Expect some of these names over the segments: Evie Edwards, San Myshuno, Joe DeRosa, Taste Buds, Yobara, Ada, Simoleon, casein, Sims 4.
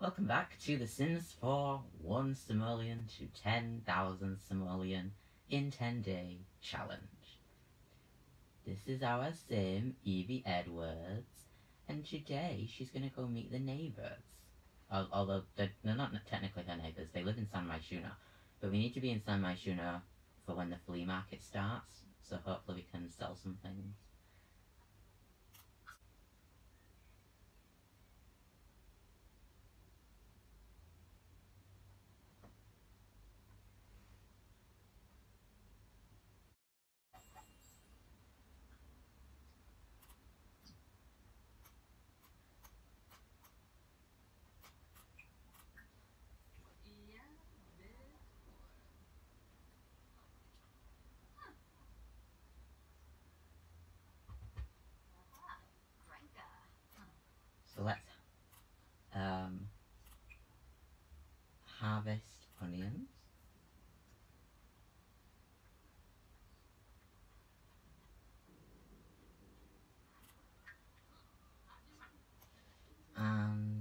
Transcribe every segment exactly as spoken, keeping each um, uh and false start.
Welcome back to The Sims four one Simoleon to ten thousand Simoleon in ten day challenge. This is our sim, Evie Edwards, and today she's going to go meet the neighbours. Although, they're, they're not technically her neighbours, they live in San Myshuno. But we need to be in San Myshuno for when the flea market starts, so hopefully we can sell some things. So let's um, harvest onions. And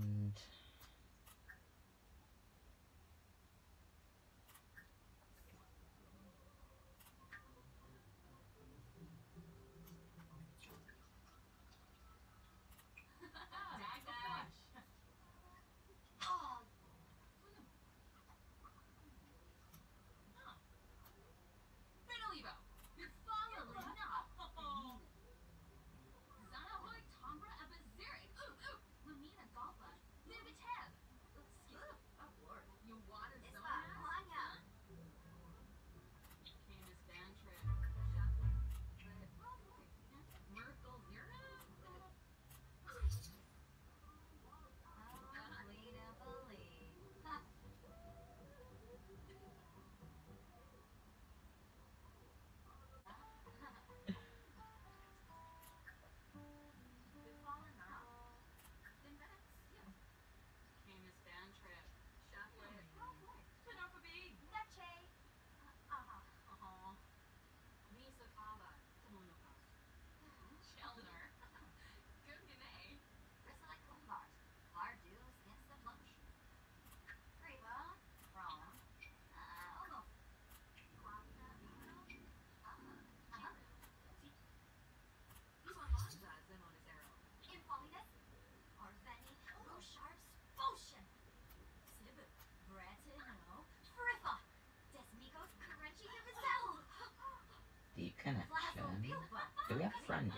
Deep connection. Do we have a friend yet?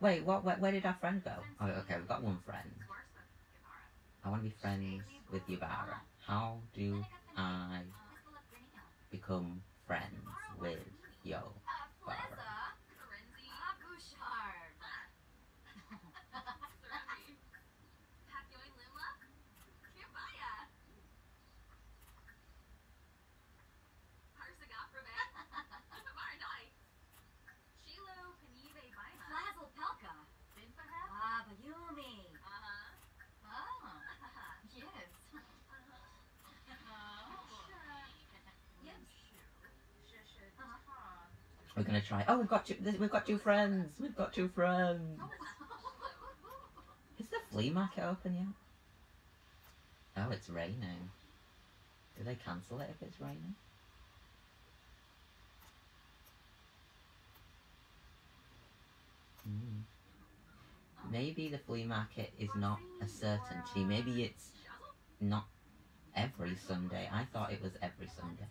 Wait, what? Where, where did our friend go? Oh, okay, we've got one friend. I want to be friends with Yobara. How do I become friends with Yobara? We're gonna try. Oh, we've got two. We've got two friends. We've got two friends. Is the flea market open yet? Oh, it's raining. Do they cancel it if it's raining? Mm. Maybe the flea market is not a certainty. Maybe it's not every Sunday. I thought it was every Sunday.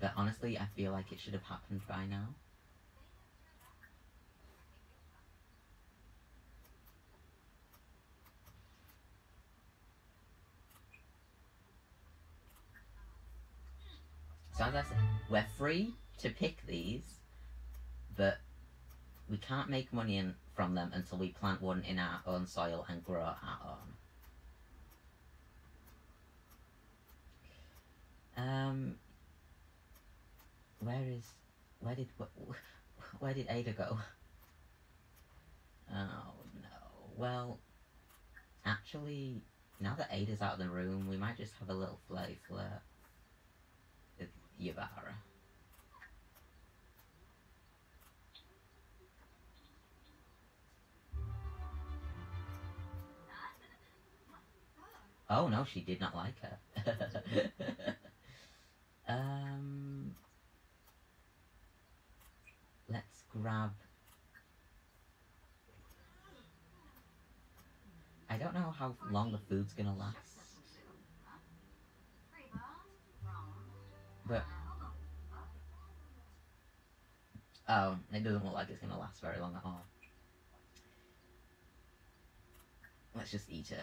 But honestly, I feel like it should have happened by now. So as I said, we're free to pick these, but we can't make money in, from them until we plant one in our own soil and grow our own. Um... Where is... Where did... Where did Ada go? Oh, no. Well, actually, now that Ada's out of the room, we might just have a little flirty flirt with Yobara. Oh no, she did not like her. um, let's grab... I don't know how long the food's gonna last. But... oh, it doesn't look like it's gonna last very long at all. Let's just eat it.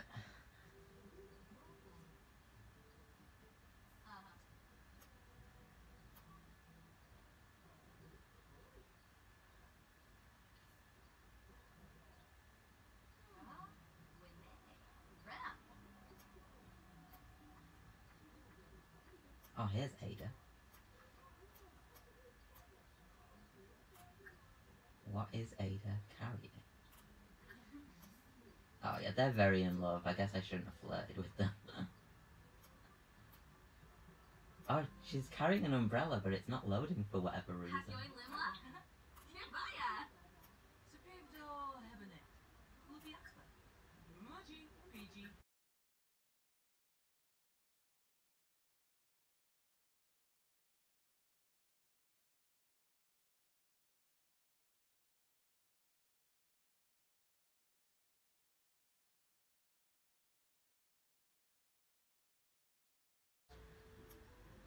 Oh, here's Ada. What is Ada carrying? Oh yeah, they're very in love. I guess I shouldn't have flirted with them. Oh, she's carrying an umbrella, but it's not loading for whatever reason.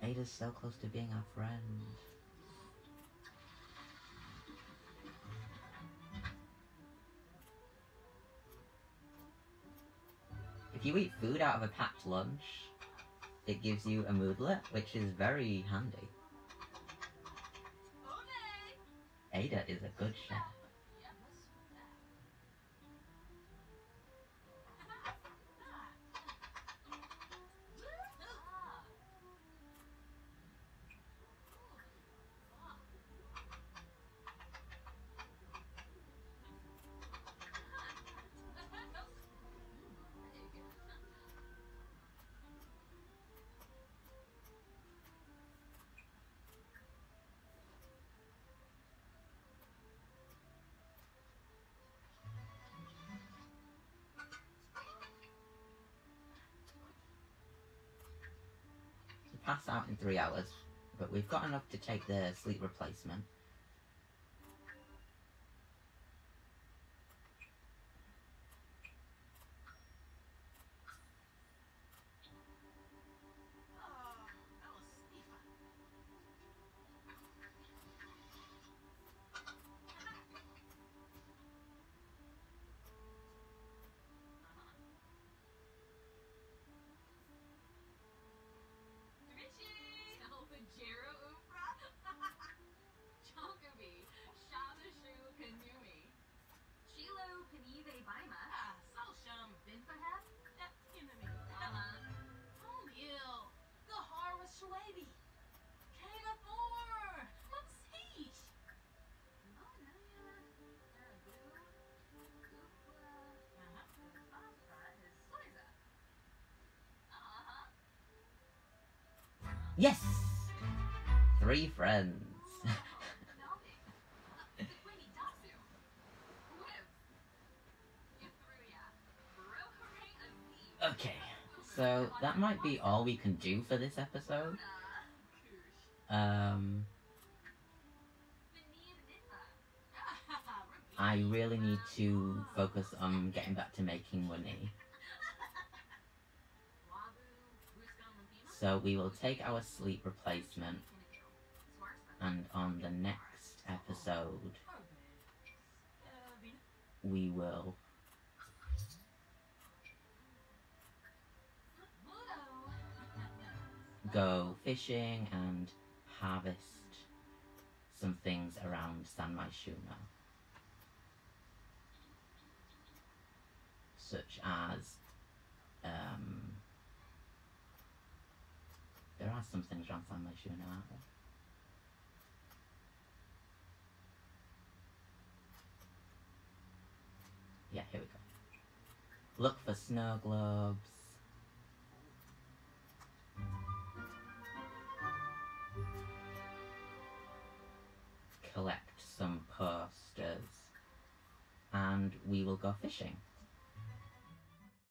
Ada's so close to being our friend. If you eat food out of a packed lunch, it gives you a moodlet, which is very handy. Ada is a good chef. Pass out in three hours, but we've got enough to take the sleep replacement. Yes! Three friends. Okay, so that might be all we can do for this episode. Um, I really need to focus on getting back to making money. So we will take our sleep replacement, and on the next episode, we will go fishing and harvest some things around San Myshuno, such as, um, there are some things around San Myshuno, aren't there? Yeah, here we go. Look for snow globes. Collect some posters. And we will go fishing.